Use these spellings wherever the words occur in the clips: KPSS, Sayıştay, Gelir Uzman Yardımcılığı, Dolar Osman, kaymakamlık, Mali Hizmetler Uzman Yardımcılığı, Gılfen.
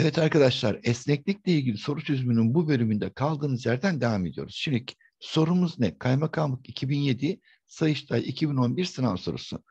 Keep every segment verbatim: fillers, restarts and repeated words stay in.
Evet arkadaşlar, esneklikle ilgili soru çözümünün bu bölümünde kaldığımız yerden devam ediyoruz. Şimdi sorumuz ne? Kaymakamlık iki bin yedi, Sayıştay iki bin on bir sınav sorusu.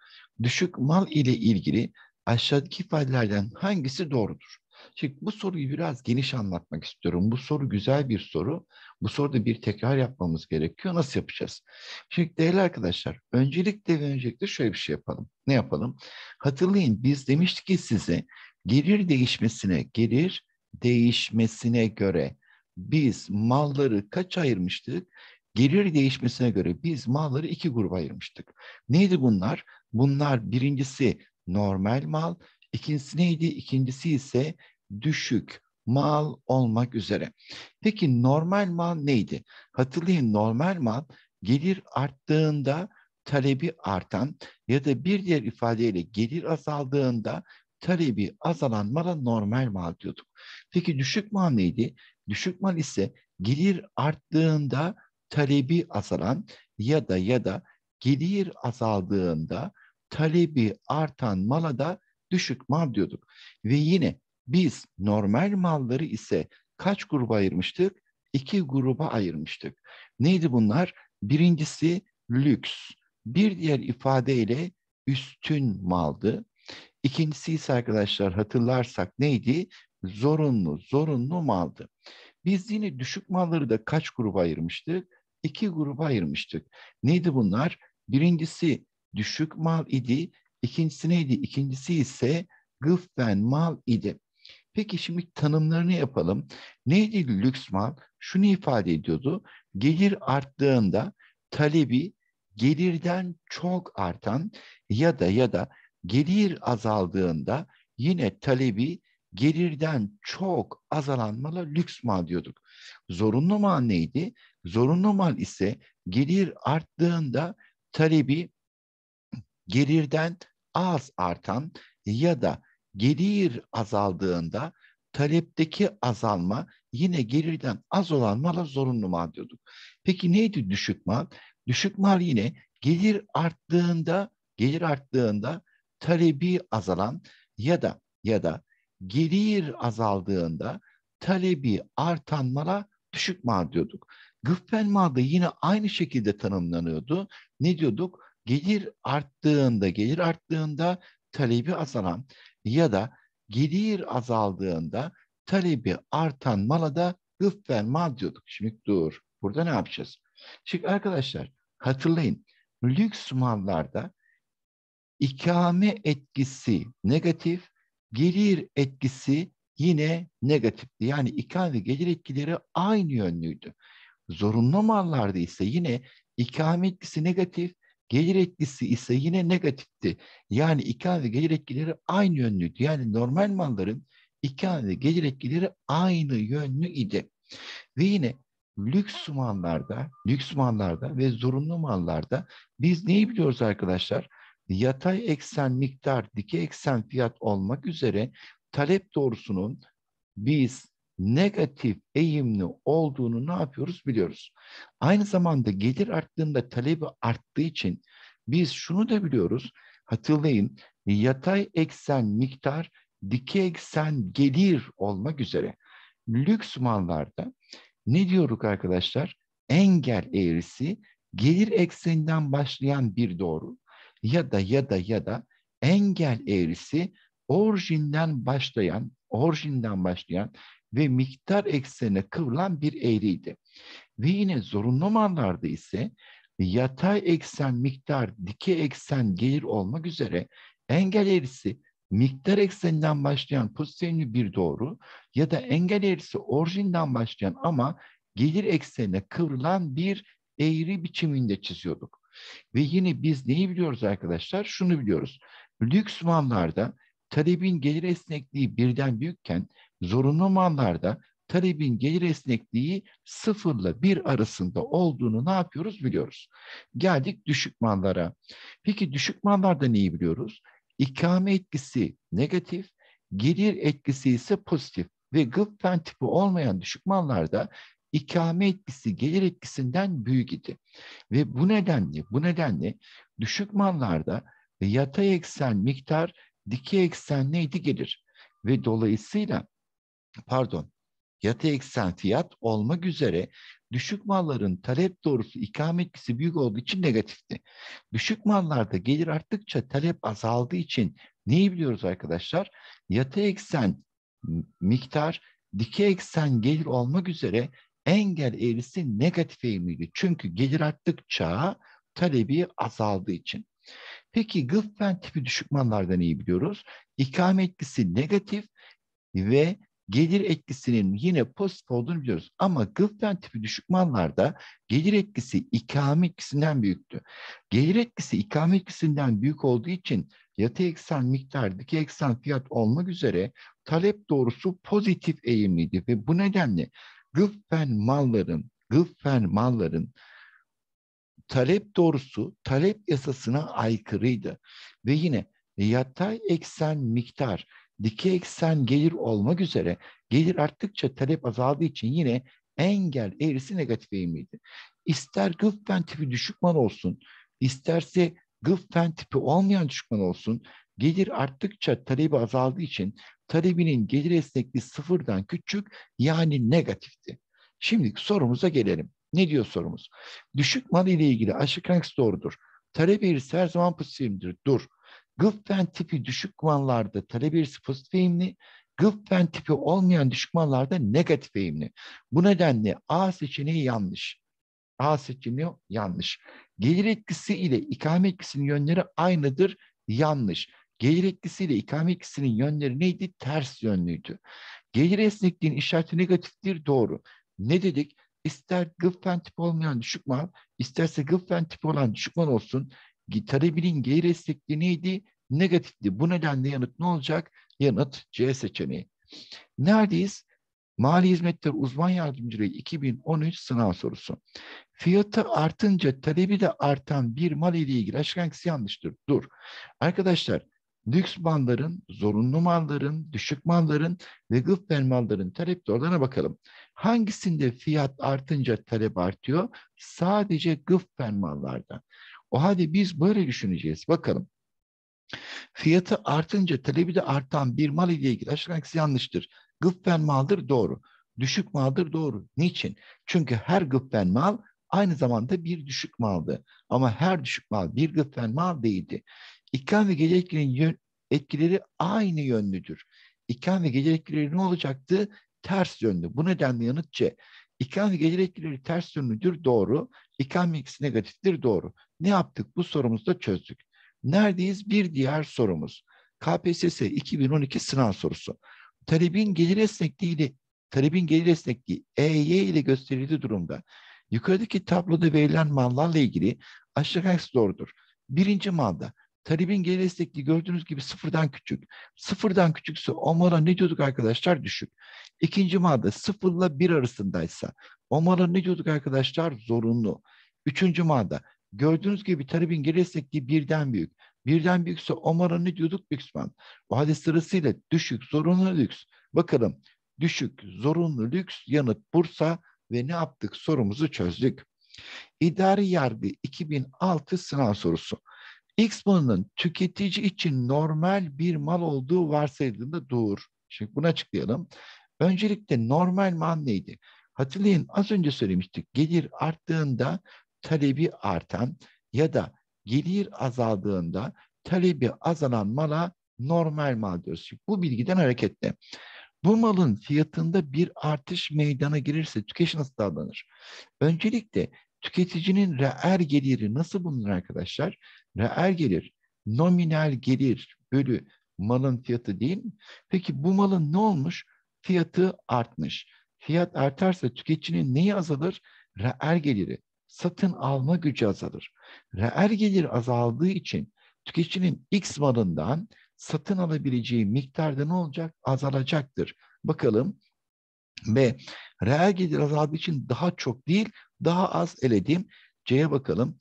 Düşük mal ile ilgili aşağıdaki ifadelerden hangisi doğrudur? Şimdi bu soruyu biraz geniş anlatmak istiyorum. Bu soru güzel bir soru. Bu soruda bir tekrar yapmamız gerekiyor. Nasıl yapacağız? Şimdi değerli arkadaşlar, öncelikle ve öncelikle şöyle bir şey yapalım. Ne yapalım? Hatırlayın, biz demiştik ki size gelir değişmesine, gelir değişmesine göre biz malları kaç ayırmıştık? Gelir değişmesine göre biz malları iki gruba ayırmıştık. Neydi bunlar? Bunlar birincisi normal mal, ikincisi neydi? İkincisi ise düşük mal olmak üzere. Peki normal mal neydi? Hatırlayın, normal mal gelir arttığında talebi artan ya da bir diğer ifadeyle gelir azaldığında talebi azalan mala normal mal diyorduk. Peki düşük mal neydi? Düşük mal ise gelir arttığında talebi azalan ya da ya da gelir azaldığında talebi artan mala da düşük mal diyorduk. Ve yine biz normal malları ise kaç gruba ayırmıştık? İki gruba ayırmıştık. Neydi bunlar? Birincisi lüks, bir diğer ifadeyle üstün maldı. İkincisi ise arkadaşlar hatırlarsak neydi? Zorunlu, zorunlu maldı. Biz yine düşük malları da kaç gruba ayırmıştık? İki gruba ayırmıştık. Neydi bunlar? Birincisi düşük mal idi. İkincisi neydi? İkincisi ise gıfven mal idi. Peki şimdi tanımlarını yapalım. Neydi lüks mal? Şunu ifade ediyordu. Gelir arttığında talebi gelirden çok artan ya da ya da gelir azaldığında yine talebi gelirden çok azalan mala lüks mal diyorduk. Zorunlu mal neydi? Zorunlu mal ise gelir arttığında talebi gelirden az artan ya da gelir azaldığında talepteki azalma yine gelirden az olan mala zorunlu mal diyorduk. Peki neydi düşük mal? Düşük mal yine gelir arttığında gelir arttığında talebi azalan ya da ya da gelir azaldığında talebi artan mala düşük mal diyorduk. Gıfven mal da yine aynı şekilde tanımlanıyordu. Ne diyorduk? Gelir arttığında, gelir arttığında talebi azalan ya da gelir azaldığında talebi artan mala da gıfven mal diyorduk. Şimdi dur, burada ne yapacağız? Şimdi arkadaşlar hatırlayın, lüks mallarda ikame etkisi negatif, gelir etkisi yine negatifti. Yani ikame ve gelir etkileri aynı yönlüydü. Zorunlu mallarda ise yine ikame etkisi negatif, gelir etkisi ise yine negatifti. Yani ikame ve gelir etkileri aynı yönlüydü. Yani normal malların ikame ve gelir etkileri aynı yönlü idi. Ve yine lüks mallarda, lüks mallarda ve zorunlu mallarda biz neyi biliyoruz arkadaşlar? Yatay eksen miktar, dikey eksen fiyat olmak üzere talep doğrusunun biz negatif eğimli olduğunu ne yapıyoruz biliyoruz. Aynı zamanda gelir arttığında talebi arttığı için biz şunu da biliyoruz. Hatırlayın, yatay eksen miktar, dikey eksen gelir olmak üzere lüks mallarda ne diyorduk arkadaşlar? Engel eğrisi gelir ekseninden başlayan bir doğru ya da ya da ya da engel eğrisi orijinden başlayan, orijinden başlayan ve miktar eksenine kıvrılan bir eğriydi. Ve yine zorunlu mallarda ise yatay eksen miktar, dikey eksen gelir olmak üzere engel eğrisi miktar ekseninden başlayan pozitif bir doğru ya da engel eğrisi orijinden başlayan ama gelir eksenine kıvrılan bir eğri biçiminde çiziyorduk. Ve yine biz neyi biliyoruz arkadaşlar? Şunu biliyoruz. Lüks mallarda talebin gelir esnekliği birden büyükken zorunlu mallarda talebin gelir esnekliği sıfırla bir arasında olduğunu ne yapıyoruz biliyoruz. Geldik düşük mallara. Peki düşük mallarda neyi biliyoruz? İkame etkisi negatif, gelir etkisi ise pozitif ve gıfven tipi olmayan düşük mallarda ikame etkisi gelir etkisinden büyük idi. Ve bu nedenle, bu nedenle düşük mallarda yatay eksen miktar, dikey eksen neydi gelir ve dolayısıyla pardon, yatay eksen fiyat olmak üzere düşük malların talep doğrusu ikame etkisi büyük olduğu için negatifti. Düşük mallarda gelir arttıkça talep azaldığı için neyi biliyoruz arkadaşlar? Yatay eksen miktar, dikey eksen gelir olmak üzere engel eğrisi negatif eğilimliydi. Çünkü gelir arttıkça talebi azaldığı için. Peki Gılfen tipi düşük mallarda neyi biliyoruz? İkame etkisi negatif ve gelir etkisinin yine pozitif olduğunu biliyoruz. Ama Gılfen tipi düşük mallarda gelir etkisi ikame etkisinden büyüktü. Gelir etkisi ikame etkisinden büyük olduğu için yatay eksen miktar, dikey eksen fiyat olmak üzere talep doğrusu pozitif eğimliydi. Ve bu nedenle Gılfen malların, Gılfen malların talep doğrusu talep yasasına aykırıydı. Ve yine yatay eksen miktar, dikey eksen gelir olmak üzere gelir arttıkça talep azaldığı için yine engel eğrisi negatif eğimliydi. İster Gılfen tipi düşük mal olsun, isterse Gılfen tipi olmayan düşük mal olsun, gelir arttıkça talebi azaldığı için talebinin gelir esnekliği sıfırdan küçük, yani negatifti. Şimdi sorumuza gelelim. Ne diyor sorumuz? Düşük mal ile ilgili aşık hangisi doğrudur? Talep eğrisi her zaman pozitiftir. Dur. Gılfen tipi düşük mallarda talep eğrisi pozitif eğimli, Gılfen tipi olmayan düşük mallarda negatif eğimli. Bu nedenle A seçeneği yanlış. A seçeneği yanlış. Gelir etkisi ile ikame etkisinin yönleri aynıdır. Yanlış. Gelir etkisi ile ikame etkisinin yönleri neydi? Ters yönlüydü. Gelir esnekliğinin işareti negatiftir. Doğru. Ne dedik? İster Gılfen tipi olmayan düşük mal, isterse Gılfen tipi olan düşük mal olsun, talebinin gelir esnekliği neydi? Negatifti. Bu nedenle yanıt ne olacak? Yanıt C seçeneği. Neredeyiz? Mali Hizmetler Uzman Yardımcılığı iki bin on üç sınav sorusu. Fiyatı artınca talebi de artan bir mal ile ilgili aşık hangisi yanlıştır? Dur. Arkadaşlar, lüks malların, zorunlu malların, düşük malların ve Gılfen malların talep doğrularına bakalım. Hangisinde fiyat artınca talep artıyor? Sadece Gılfen mallardan. O halde biz böyle düşüneceğiz. Bakalım. Fiyatı artınca talebi de artan bir mal ile ilgili aşık hangisi yanlıştır? Gılfen maldır, doğru. Düşük maldır, doğru. Niçin? Çünkü her Gılfen mal aynı zamanda bir düşük maldı. Ama her düşük mal bir Gılfen mal değildi. İkam ve gelir etkilerinin etkileri aynı yönlüdür. İkam ve gelir etkileri ne olacaktı? Ters yönlü. Bu nedenle yanıt C. İkam ve gelir etkileri ters yönlüdür, doğru. İkam etkisi negatiftir, doğru. Ne yaptık? Bu sorumuzu da çözdük. Neredeyiz? Bir diğer sorumuz. K P S S iki bin on iki sınav sorusu. Talebin gelir esnekliği ile talebin gelir esnekliği E Y ile gösterildiği durumda yukarıdaki tabloda verilen mallarla ilgili aşağı hangisi doğrudur? Birinci malda talebin gelir esnekliği gördüğünüz gibi sıfırdan küçük. Sıfırdan küçükse o mala ne diyorduk arkadaşlar? Düşük. İkinci malda sıfırla bir arasındaysa o mala ne diyorduk arkadaşlar? Zorunlu. Üçüncü malda gördüğünüz gibi talebin gelir esnekliği birden büyük. Birden büyükse o mala ne diyorduk? Lüks mal. O halde sırasıyla düşük, zorunlu, lüks. Bakalım düşük, zorunlu, lüks yanıt Bursa ve ne yaptık? Sorumuzu çözdük. İdari yargı iki bin altı sınav sorusu. X malının tüketici için normal bir mal olduğu varsayıldığında dur. Şimdi bunu açıklayalım. Öncelikle normal mal neydi? Hatırlayın, az önce söylemiştik. Gelir arttığında talebi artan ya da gelir azaldığında talebi azalan mala normal mal diyoruz. Bu bilgiden hareketle bu malın fiyatında bir artış meydana gelirse tüketici nasıl davranır? Öncelikle tüketicinin reel geliri nasıl bulunur arkadaşlar? Reel gelir, nominal gelir bölü malın fiyatı değil mi? Peki bu malın ne olmuş? Fiyatı artmış. Fiyat artarsa tüketicinin neyi azalır? Reel geliri. Satın alma gücü azalır. Reel gelir azaldığı için tüketicinin X malından satın alabileceği miktarda ne olacak? Azalacaktır. Bakalım. B. Reel gelir azaldığı için daha çok değil, daha az eledim. C'ye bakalım.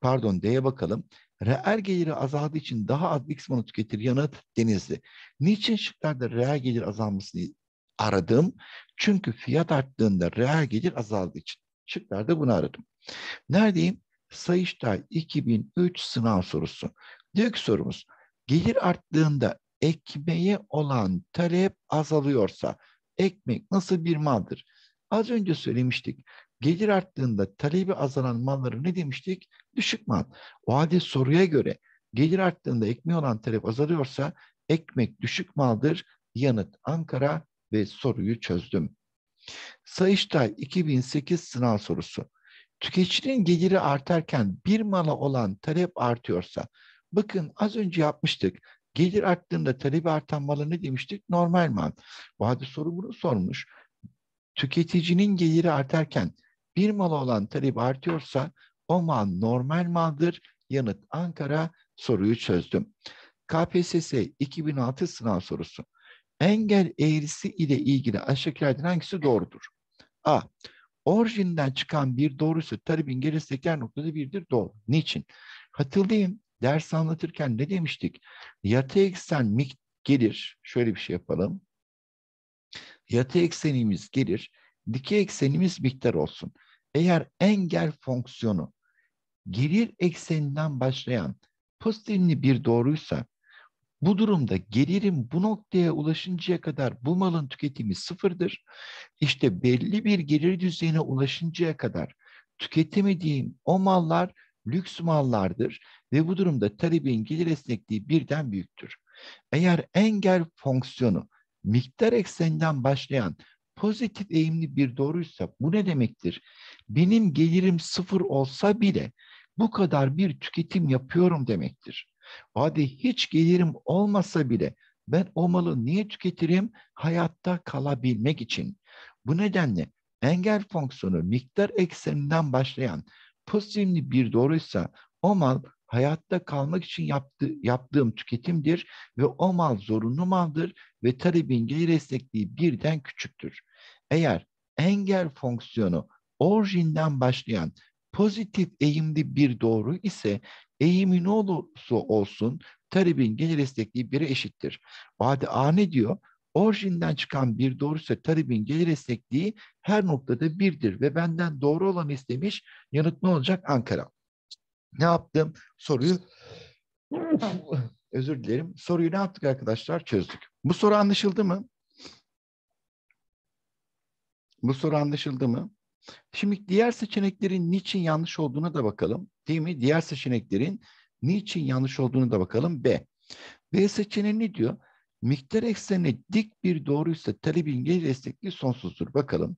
Pardon, D'ye bakalım. Reel geliri azaldığı için daha az X malı tüketir. Yanıt Denizli. Niçin şıklarda reel gelir azalmasını aradım? Çünkü fiyat arttığında reel gelir azaldığı için. Şıklarda bunu aradım. Neredeyim? Sayıştay iki bin üç sınav sorusu. Diyor ki sorumuz, gelir arttığında ekmeğe olan talep azalıyorsa, Ekmek nasıl bir maldır? Az önce söylemiştik. Gelir arttığında talebi azalan malları ne demiştik? Düşük mal. O halde soruya göre gelir arttığında ekmeği olan talep azalıyorsa ekmek düşük maldır. Yanıt Ankara ve soruyu çözdüm. Sayıştay iki bin sekiz sınav sorusu. Tüketicinin geliri artarken bir mala olan talep artıyorsa, bakın az önce yapmıştık. Gelir arttığında talebi artan mala ne demiştik? Normal mal. Bu halde soru bunu sormuş. Tüketicinin geliri artarken bir mala olan talep artıyorsa o mal normal maldır. Yanıt Ankara, soruyu çözdüm. K P S S iki bin altı sınav sorusu. Engel eğrisi ile ilgili aşağıdakilerden hangisi doğrudur? A. Orijinden çıkan bir doğruysa talebin gerisi teker noktada birdir. Doğru. Niçin? Hatırlayın, ders anlatırken ne demiştik? Yatay eksen mik gelir. Şöyle bir şey yapalım. Yatay eksenimiz gelir. Dikey eksenimiz miktar olsun. Eğer engel fonksiyonu gelir ekseninden başlayan pozitifli bir doğruysa, bu durumda gelirin bu noktaya ulaşıncaya kadar bu malın tüketimi sıfırdır. İşte belli bir gelir düzeyine ulaşıncaya kadar tüketemediğim o mallar lüks mallardır ve bu durumda talebin gelir esnekliği birden büyüktür. Eğer engel fonksiyonu miktar ekseninden başlayan pozitif eğimli bir doğruysa bu ne demektir? Benim gelirim sıfır olsa bile bu kadar bir tüketim yapıyorum demektir. O halde hiç gelirim olmasa bile ben o malı niye tüketirim? Hayatta kalabilmek için. Bu nedenle engel fonksiyonu miktar ekseninden başlayan pozitifli bir doğruysa o mal hayatta kalmak için yaptı, yaptığım tüketimdir ve o mal zorunlu maldır ve talebin gelir esnekliği birden küçüktür. Eğer engel fonksiyonu orijinden başlayan pozitif eğimli bir doğru ise eğimi ne olursa olsun talebin gelir esnekliği bire eşittir. O halde A ne diyor? Orijinden çıkan bir doğruysa talebin gelir esnekliği her noktada birdir ve benden doğru olanı istemiş. Yanıt ne olacak? Ankara. Ne yaptım? Soruyu özür dilerim. Soruyu ne yaptık arkadaşlar? Çözdük. Bu soru anlaşıldı mı? Bu soru anlaşıldı mı? Şimdi diğer seçeneklerin niçin yanlış olduğuna da bakalım. Değil mi? Diğer seçeneklerin niçin yanlış olduğuna da bakalım. B. B seçeneği ne diyor? Miktar eksenine dik bir doğruysa talebin gelir esnekliği sonsuzdur. Bakalım.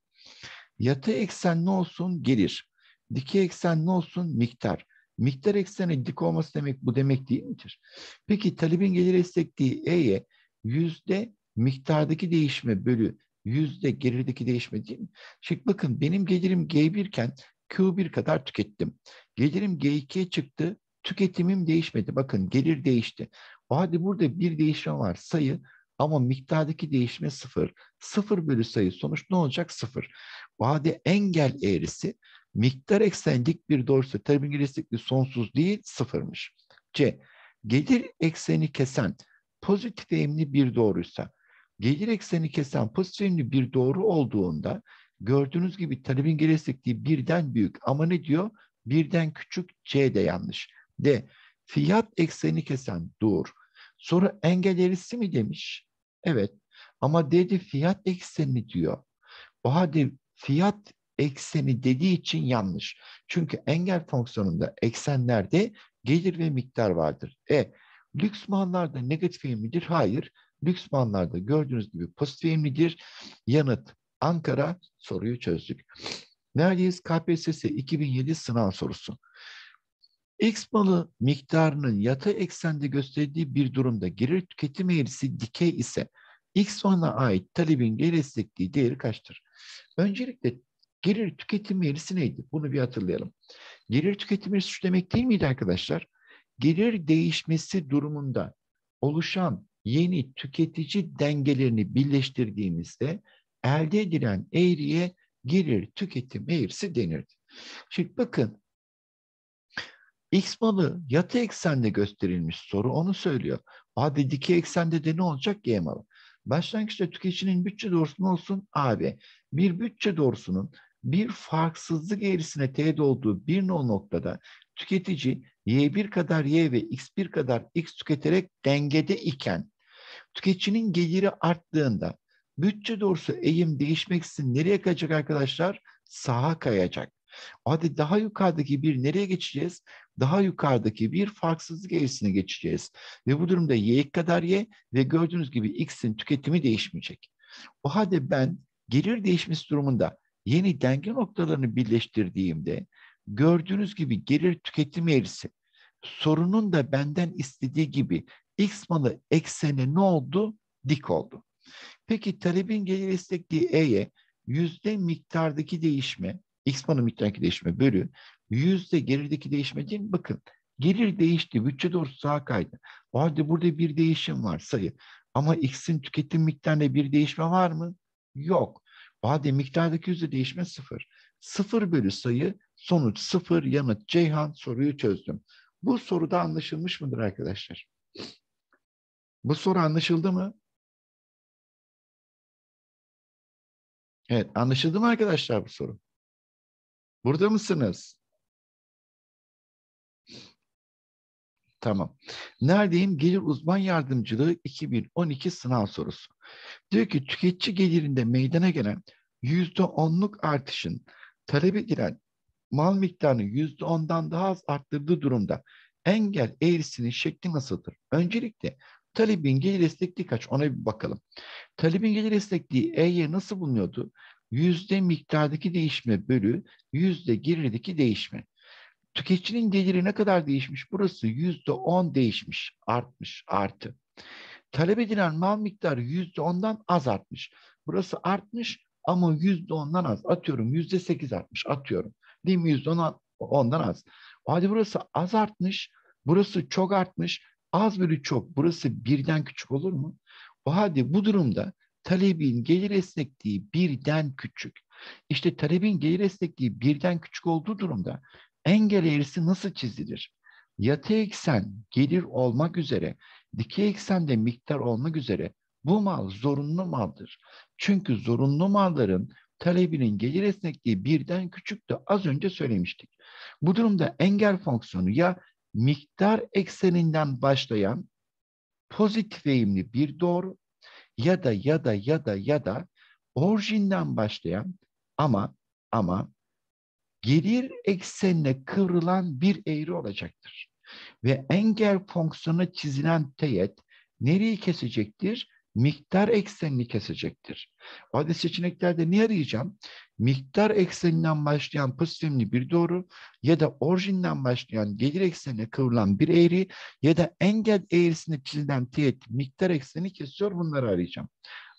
Yatay eksen ne olsun? Gelir. Dikey eksen ne olsun? Miktar. Miktar ekseni dik olması demek bu demek değil midir? Peki talebin gelir esnekliği E'ye yüzde miktardaki değişme bölü yüzde gelirdeki değişme değil mi? Şimdi bakın benim gelirim G bir iken Q bir kadar tükettim. Gelirim G ikiye çıktı. Tüketimim değişmedi. Bakın gelir değişti. O halde burada bir değişme var sayı ama miktardaki değişme sıfır. Sıfır bölü sayı sonuç ne olacak? Sıfır. O halde engel eğrisi miktar eksenlik bir doğruysa talebin gelir esnekliği sonsuz değil sıfırmış. C. Gelir ekseni kesen pozitif eğimli bir doğruysa gelir ekseni kesen pozitif eğimli bir doğru olduğunda gördüğünüz gibi talebin gelir esnekliği birden büyük ama ne diyor? Birden küçük. C de yanlış. D. Fiyat ekseni kesen doğru. Sonra engel eğrisi mi demiş? Evet. Ama D'de fiyat ekseni diyor. O halde fiyat ekseni dediği için yanlış. Çünkü engel fonksiyonunda eksenlerde gelir ve miktar vardır. E, lüks mallarda negatif eğimlidir? Hayır. Lüks mallarda gördüğünüz gibi pozitif eğimlidir. Yanıt Ankara, soruyu çözdük. Neredeyiz? K P S S iki bin yedi sınav sorusu. X malı miktarının yatay eksende gösterdiği bir durumda gelir tüketim eğrisi dikey ise X ona ait talebin gelir esnekliği değeri kaçtır? Öncelikle gelir tüketim eğrisi neydi? Bunu bir hatırlayalım. Gelir tüketim eğrisi şu demek değil miydi arkadaşlar? Gelir değişmesi durumunda oluşan yeni tüketici dengelerini birleştirdiğimizde elde edilen eğriye gelir tüketim eğrisi denirdi. Şimdi bakın X malı yatay eksende gösterilmiş soru onu söylüyor. Hadi dikey eksende de ne olacak? Y malı. Başlangıçta tüketicinin bütçe doğrusu ne olsun? A B. Bir bütçe doğrusunun bir farksızlık eğrisine teğet olduğu bir noktada tüketici Y bir kadar Y ve X bir kadar X tüketerek dengede iken tüketicinin geliri arttığında Bütçe doğrusu eğim değişmeksizin nereye kayacak arkadaşlar? Sağa kayacak. Hadi daha yukarıdaki bir nereye geçeceğiz? Daha yukarıdaki bir farksızlık eğrisine geçeceğiz. Ve bu durumda y'ye kadar y ve gördüğünüz gibi x'in tüketimi değişmeyecek. O halde ben gelir değişmesi durumunda yeni denge noktalarını birleştirdiğimde gördüğünüz gibi gelir tüketimi eğrisi sorunun da benden istediği gibi x malı ekseni ne oldu? Dik oldu. Peki talebin gelir istekliği e'ye yüzde miktardaki değişme, x malı miktardaki değişme bölü yüzde gelirdeki değişme değil mi? Bakın gelir değişti, bütçe doğrusu sağa kaydı. O halde burada bir değişim var sayı. Ama x'in tüketim miktarında bir değişme var mı? Yok. O halde miktardaki yüzde değişme sıfır. Sıfır bölü sayı, sonuç sıfır, yanıt Ceyhan, soruyu çözdüm. Bu soruda anlaşılmış mıdır arkadaşlar? Bu soru anlaşıldı mı? Evet, anlaşıldı mı arkadaşlar bu soru? Burada mısınız? Tamam. Neredeyim? Gelir uzman yardımcılığı iki bin on iki sınav sorusu. Diyor ki tüketici gelirinde meydana gelen yüzde onluk artışın talep edilen mal miktarını yüzde ondan daha az arttırdığı durumda engel eğrisinin şekli nasıldır? Öncelikle talebin gelir esnekliği kaç? Ona bir bakalım. Talebin gelir esnekliği E'ye nasıl bulunuyordu? Yüzde miktardaki değişme bölü yüzde gelirdeki değişme. Tüketicinin geliri ne kadar değişmiş? Burası yüzde on değişmiş, artmış, artı. Talep edilen mal miktarı yüzde ondan az artmış. Burası artmış ama yüzde ondan az. Atıyorum yüzde sekiz artmış, atıyorum. Değil mi? Yüzde ondan az. Hadi burası az artmış, burası çok artmış. Az bölü çok, burası birden küçük olur mu? O halde bu durumda talebin gelir esnekliği birden küçük. İşte talebin gelir esnekliği birden küçük olduğu durumda engel eğrisi nasıl çizilir? Yatay eksen gelir olmak üzere, dikey eksen de miktar olmak üzere bu mal zorunlu maldır. Çünkü zorunlu malların talebinin gelir esnekliği birden küçüktü, az önce söylemiştik. Bu durumda engel fonksiyonu ya miktar ekseninden başlayan pozitif eğimli bir doğru ya da ya da ya da ya da orijinden başlayan ama ama gelir eksenine kıvrılan bir eğri olacaktır. Ve engel fonksiyonu çizilen teğet nereyi kesecektir? Miktar eksenini kesecektir. O halde seçeneklerde ne arayacağım? Miktar ekseninden başlayan pozitifli bir doğru ya da orijinden başlayan gelir eksenine kıvrılan bir eğri ya da engel eğrisine çizilen teğet miktar ekseni kesiyor, bunları arayacağım.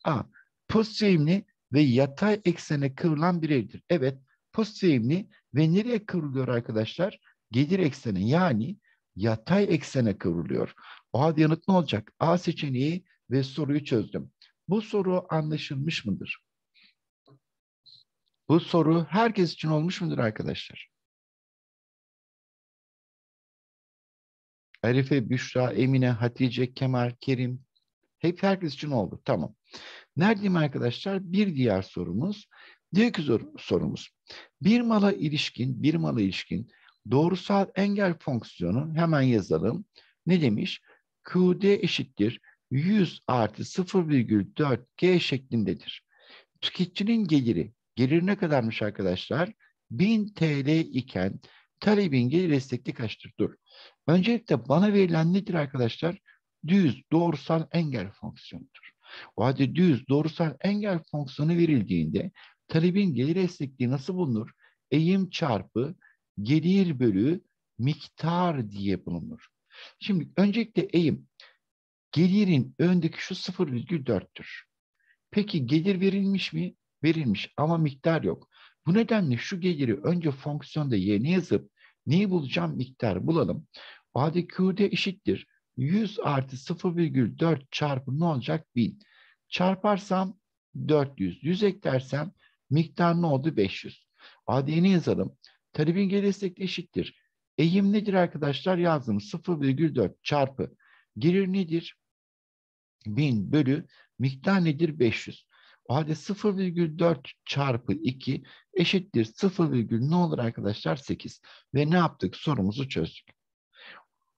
A. Pozitif eğimli ve yatay eksene kıvrılan bir eğridir. Evet, pozitif eğimli ve nereye kıvrılıyor arkadaşlar? Gelir ekseni, yani yatay eksene kıvrılıyor. O halde yanıt ne olacak? A seçeneği ve soruyu çözdüm. Bu soru anlaşılmış mıdır? Bu soru herkes için olmuş mudur arkadaşlar? Arife, Büşra, Emine, Hatice, Kemal, Kerim. Hep herkes için oldu. Tamam. Neredeyim arkadaşlar? Bir diğer sorumuz. Diğer sorumuz. Bir mala ilişkin, bir mala ilişkin doğrusal engel fonksiyonu hemen yazalım. Ne demiş? Q D eşittir yüz artı sıfır virgül dört G şeklindedir. Tüketicinin geliri, gelir ne kadarmış arkadaşlar? bin T L iken talebin gelir esnekliği kaçtır? Dur. Öncelikle bana verilen nedir arkadaşlar? Düz doğrusal engel fonksiyonudur. O halde düz doğrusal engel fonksiyonu verildiğinde talebin gelir esnekliği nasıl bulunur? Eğim çarpı gelir bölü miktar diye bulunur. Şimdi öncelikle eğim. Gelirin öndeki şu sıfır virgül dörttür. Peki gelir verilmiş mi? Verilmiş ama miktar yok. Bu nedenle şu geliri önce fonksiyonda y'ne yazıp neyi bulacağım? Miktar bulalım. O halde Q'd eşittir yüz artı sıfır virgül dört çarpı ne olacak? bin. Çarparsam dört yüz. yüz eklersem miktar ne oldu? beş yüz. O halde y'ne yazalım. Talebin gelir esnekliği eşittir. Eğim nedir arkadaşlar? Yazdım sıfır virgül dört çarpı. Gelir nedir? bin bölü miktar nedir? beş yüz. O halde sıfır virgül dört çarpı iki eşittir sıfır, ne olur arkadaşlar? sekiz. Ve ne yaptık? Sorumuzu çözdük.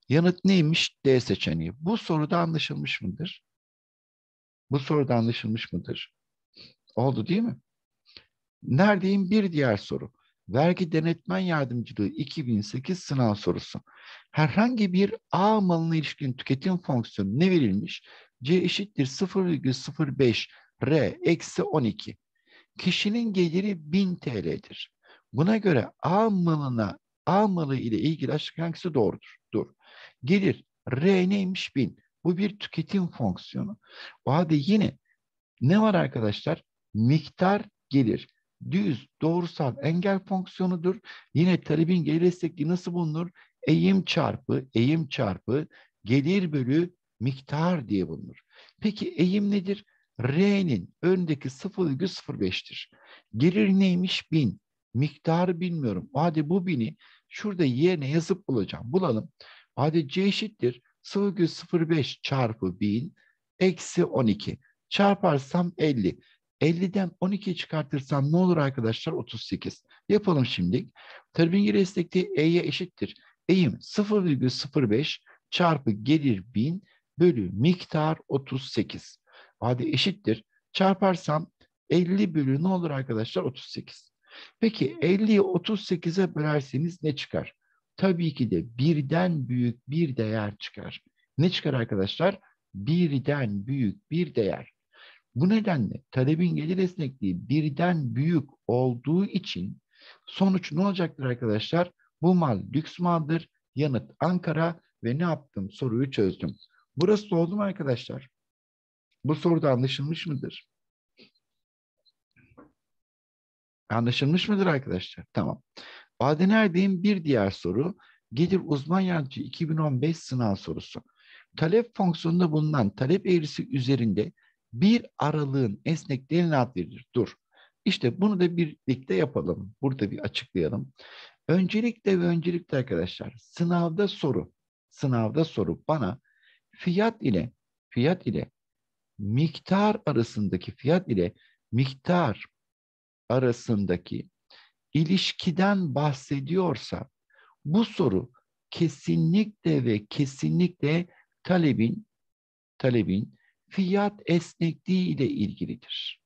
Yanıt neymiş? D seçeneği. Bu soruda anlaşılmış mıdır? Bu soruda anlaşılmış mıdır? Oldu değil mi? Neredeyim? Bir diğer soru. Vergi denetmen yardımcılığı iki bin sekiz sınav sorusu. Herhangi bir A malına ilişkin tüketim fonksiyonu ne verilmiş? C eşittir sıfır virgül sıfır beş R eksi on iki. Kişinin geliri bin TL'dir. Buna göre A malına A malı ile ilgili açık hangisi doğrudur? Dur. Gelir R neymiş? bin. Bu bir tüketim fonksiyonu. O halde yine ne var arkadaşlar? Miktar gelir. Düz doğrusal engel fonksiyonudur. Yine talebin gelir destekliği nasıl bulunur? Eğim çarpı, eğim çarpı, gelir bölü miktar diye bulunur. Peki eğim nedir? R'nin öndeki sıfır virgül sıfır beş'tir. Gelir neymiş? bin. Miktarı bilmiyorum. O halde bu bini şurada yerine yazıp bulacağım. Bulalım. O halde C eşittir sıfır virgül sıfır beş çarpı bin eksi on iki. Çarparsam elli. elli'den on iki'yi çıkartırsam ne olur arkadaşlar? otuz sekiz. Yapalım şimdi. Talebin gelir destekliği E'ye eşittir. Eğim sıfır virgül sıfır beş çarpı gelir bin bölü miktar otuz sekiz. Hadi eşittir. Çarparsam elli bölü ne olur arkadaşlar? otuz sekiz. Peki elli'yi otuz sekiz'e bölerseniz ne çıkar? Tabii ki de birden büyük bir değer çıkar. Ne çıkar arkadaşlar? birden büyük bir değer. Bu nedenle talebin gelir esnekliği birden büyük olduğu için sonuç ne olacaktır arkadaşlar? Bu mal lüks maldır. Yanıt Ankara ve ne yaptım? Soruyu çözdüm. Burası doğru mu arkadaşlar? Bu soruda anlaşılmış mıdır? Anlaşılmış mıdır arkadaşlar? Tamam. Adem Erdem'in bir diğer soru. Gelir uzman yardımcı iki bin on beş sınav sorusu. Talep fonksiyonunda bulunan talep eğrisi üzerinde bir aralığın esnekliğine ad verilir. Dur. İşte bunu da birlikte yapalım. Burada bir açıklayalım. Öncelikle ve öncelikle arkadaşlar sınavda soru. Sınavda soru bana fiyat ile fiyat ile miktar arasındaki fiyat ile miktar arasındaki ilişkiden bahsediyorsa bu soru kesinlikle ve kesinlikle talebin talebin fiyat esnekliği ile ilgilidir.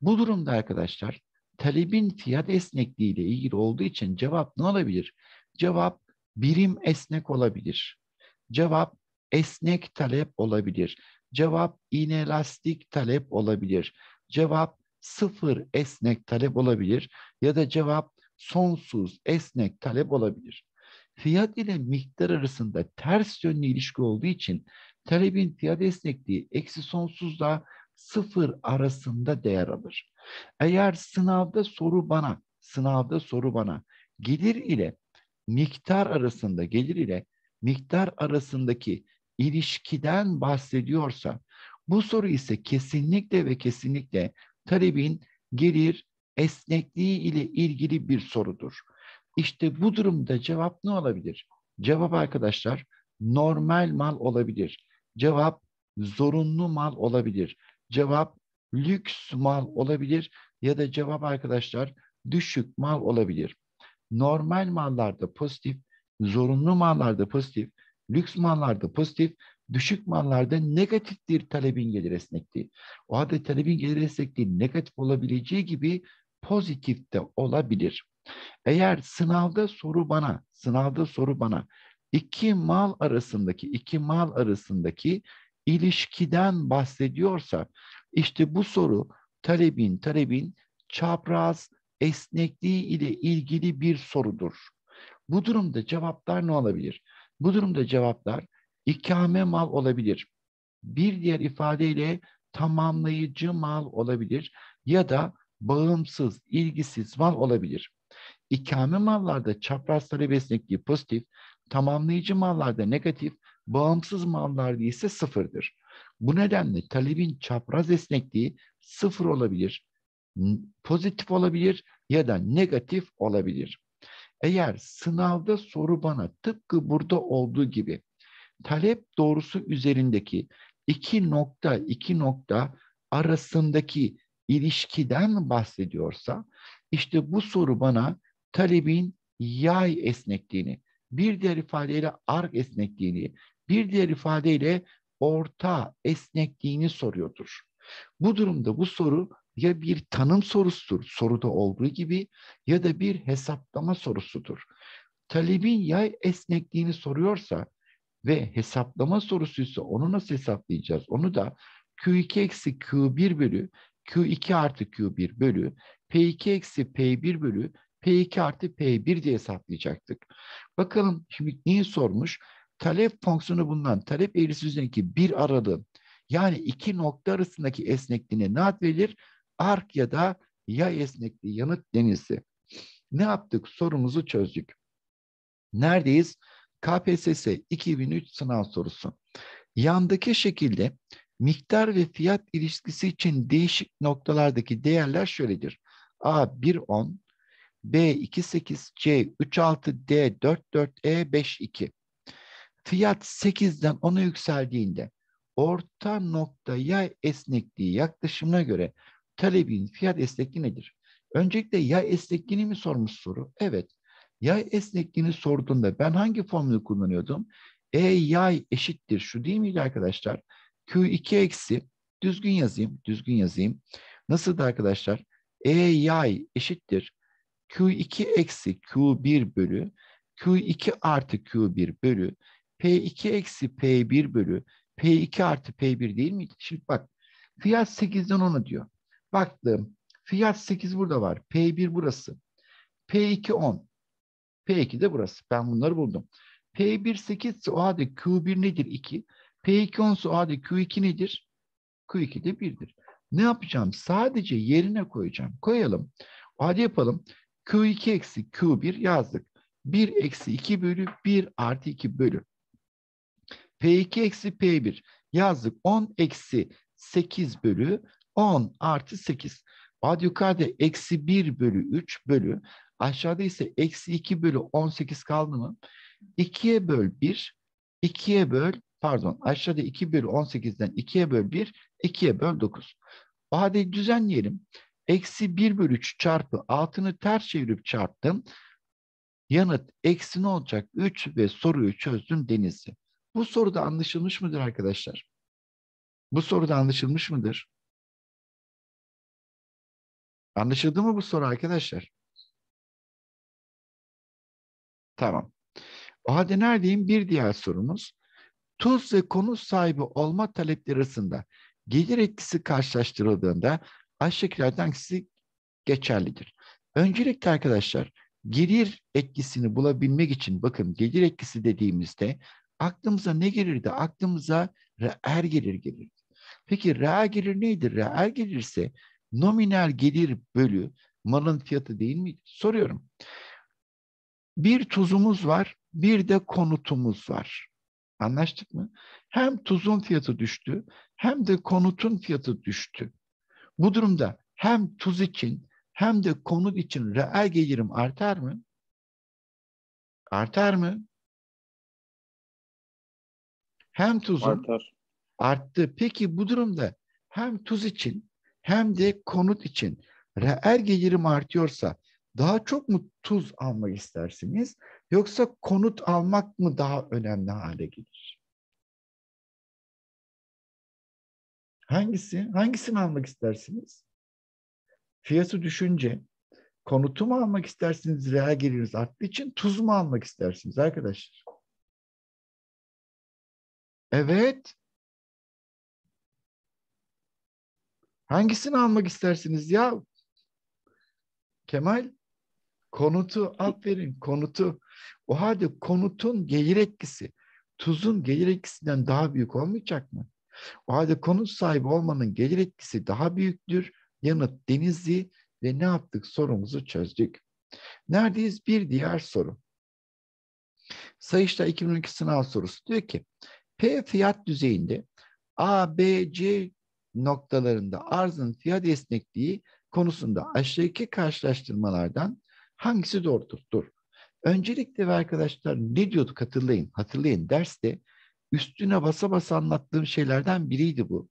Bu durumda arkadaşlar talebin fiyat esnekliği ile ilgili olduğu için cevap ne olabilir? Cevap birim esnek olabilir. Cevap esnek talep olabilir. Cevap inelastik talep olabilir. Cevap sıfır esnek talep olabilir. Ya da cevap sonsuz esnek talep olabilir. Fiyat ile miktar arasında ters yönlü ilişki olduğu için talebin fiyat esnekliği eksi sonsuzla sıfır arasında değer alır. Eğer sınavda soru bana, sınavda soru bana gelir ile miktar arasında, gelir ile miktar arasındaki ilişkiden bahsediyorsa bu soru ise kesinlikle ve kesinlikle talebin gelir esnekliği ile ilgili bir sorudur. İşte bu durumda cevap ne olabilir? Cevap arkadaşlar normal mal olabilir. Cevap zorunlu mal olabilir. Cevap lüks mal olabilir ya da cevap arkadaşlar düşük mal olabilir. Normal mallarda pozitif, zorunlu mallarda pozitif, lüks mallarda pozitif, düşük mallarda negatiftir talebin gelir esnekliği. O halde talebin gelir esnekliği negatif olabileceği gibi pozitif de olabilir. Eğer sınavda soru bana, sınavda soru bana iki mal arasındaki, iki mal arasındaki ilişkiden bahsediyorsa işte bu soru talebin, talebin çapraz esnekliği ile ilgili bir sorudur. Bu durumda cevaplar ne olabilir? Bu durumda cevaplar ikame mal olabilir. Bir diğer ifadeyle tamamlayıcı mal olabilir ya da bağımsız, ilgisiz mal olabilir. İkame mallarda çapraz talep esnekliği pozitif, tamamlayıcı mallarda negatif, bağımsız mallarda ise sıfırdır. Bu nedenle talebin çapraz esnekliği sıfır olabilir, pozitif olabilir ya da negatif olabilir. Eğer sınavda soru bana tıpkı burada olduğu gibi talep doğrusu üzerindeki iki nokta iki nokta arasındaki ilişkiden bahsediyorsa işte bu soru bana talebin yay esnekliğini, bir diğer ifadeyle ark esnekliğini, bir diğer ifadeyle orta esnekliğini soruyordur. Bu durumda bu soru ya bir tanım sorusudur, soruda olduğu gibi, ya da bir hesaplama sorusudur. Talebin yay esnekliğini soruyorsa ve hesaplama sorusuysa onu nasıl hesaplayacağız? Onu da Q iki eksi Q bir bölü Q iki artı Q bir bölü P iki eksi P bir bölü P iki artı P bir diye hesaplayacaktık. Bakalım şimdi neyi sormuş? Talep fonksiyonu bulunan talep eğrisi üzerindeki bir aralığın, yani iki nokta arasındaki esnekliğine ne ad verilir? Ark ya da yay esnekliği yanıt denilse. Ne yaptık? Sorumuzu çözdük. Neredeyiz? K P S S iki bin üç sınav sorusu. Yandaki şekilde miktar ve fiyat ilişkisi için değişik noktalardaki değerler şöyledir. A bir virgül on, B iki virgül sekiz, C üç virgül altı, D dört virgül dört, E beş virgül iki. Fiyat sekizden ona yükseldiğinde orta nokta yay esnekliği yaklaşımına göre talebin fiyat esnekliği nedir? Öncelikle yay esnekliğini mi sormuş soru? Evet. Yay esnekliğini sorduğunda ben hangi formülü kullanıyordum? E yay eşittir. Şu değil miydi arkadaşlar? Q iki eksi, düzgün yazayım, düzgün yazayım. Nasıl da arkadaşlar? E yay eşittir. Q iki eksi Q bir bölü, Q iki artı Q bir bölü, P iki eksi P bir bölü, P iki artı P bir değil mi? Şimdi bak, fiyat sekizden ona diyor. Baktım, fiyat sekiz burada var, P bir burası. P iki on, P iki de burası. Ben bunları buldum. P bir sekiz ise o halde Q bir nedir? iki. P iki on ise o halde Q iki nedir? Q iki de birdir. Ne yapacağım? Sadece yerine koyacağım. Koyalım. Hadi yapalım. Q iki eksi Q bir yazdık. bir eksi iki bölü bir artı iki bölü. P iki eksi P bir yazdık. on eksi sekiz bölü on artı sekiz. Hadi yukarıda eksi bir bölü üç bölü. Aşağıda ise eksi iki bölü on sekiz kaldı mı? ikiye böl bir, ikiye böl, pardon aşağıda iki bölü on sekizden ikiye böl bir, ikiye böl dokuz. O halde düzenleyelim. Eksi bir bölü üç çarpı altını ters çevirip çarptım. Yanıt eksi ne olacak? üç ve soruyu çözdüm Denizli. Bu soruda anlaşılmış mıdır arkadaşlar? Bu soruda anlaşılmış mıdır? Anlaşıldı mı bu soru arkadaşlar? Tamam. O halde neredeyim? Bir diğer sorumuz. Tuz ve konut sahibi olma talepleri arasında gelir etkisi karşılaştırıldığında aşağıdakilerden hangisi geçerlidir? Öncelikle arkadaşlar gelir etkisini bulabilmek için, bakın gelir etkisi dediğimizde aklımıza ne gelirdi? Aklımıza reel gelir gelir. Peki reel gelir neydi? Reel gelirse nominal gelir bölü malın fiyatı değil mi? Soruyorum. Bir tuzumuz var, bir de konutumuz var. Anlaştık mı? Hem tuzun fiyatı düştü, hem de konutun fiyatı düştü. Bu durumda hem tuz için hem de konut için reel gelirim artar mı? Artar mı? Hem tuzun artar. Arttı. Peki bu durumda hem tuz için hem de konut için reel gelirim artıyorsa daha çok mu tuz almak istersiniz? Yoksa konut almak mı daha önemli hale gelir? Hangisi? Hangisini almak istersiniz? Fiyatı düşünce konutu mu almak istersiniz? Reel geliriniz arttığı için tuz mu almak istersiniz arkadaşlar? Evet. Hangisini almak istersiniz ya? Kemal? Konutu, aferin konutu. O halde konutun gelir etkisi tuzun gelir etkisinden daha büyük olmayacak mı? O halde konut sahibi olmanın gelir etkisi daha büyüktür. Yanıt Denizli ve ne yaptık? Sorumuzu çözdük. Neredeyiz? Bir diğer soru. Sayıştay iki bin on iki sınav sorusu diyor ki P fiyat düzeyinde A, B, C noktalarında arzın fiyat esnekliği konusunda aşağıdaki karşılaştırmalardan hangisi doğrudur? Dur. Öncelikle ve arkadaşlar ne diyorduk hatırlayın. Hatırlayın derste üstüne basa basa anlattığım şeylerden biriydi bu.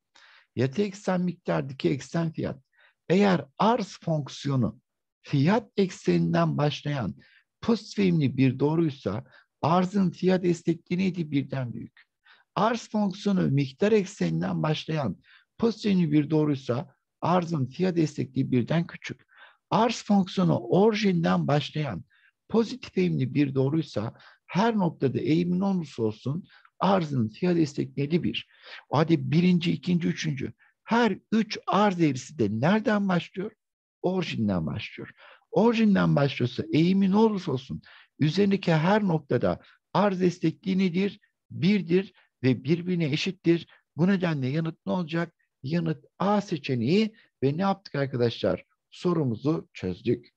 Yatay eksen miktar, dikey eksen fiyat. Eğer arz fonksiyonu fiyat ekseninden başlayan pozitif eğimli bir doğruysa arzın fiyat esnekliği neydi? Birden büyük. Arz fonksiyonu miktar ekseninden başlayan pozitif eğimli bir doğruysa arzın fiyat destekliği birden küçük. Arz fonksiyonu orijinden başlayan pozitif eğimli bir doğruysa her noktada eğimin olursa olsun arzın fiyat destekliği bir. O halde birinci, ikinci, üçüncü. Her üç arz eğrisi de nereden başlıyor? Orijinden başlıyor. Orijinden başlıyorsa eğimi ne olursa olsun üzerindeki her noktada arz destekliği nedir? Birdir ve birbirine eşittir. Bu nedenle yanıt ne olacak? Yanıt A seçeneği ve ne yaptık arkadaşlar? Sorumuzu çözdük.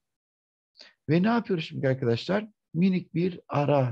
Ve ne yapıyoruz şimdi arkadaşlar? Minik bir ara.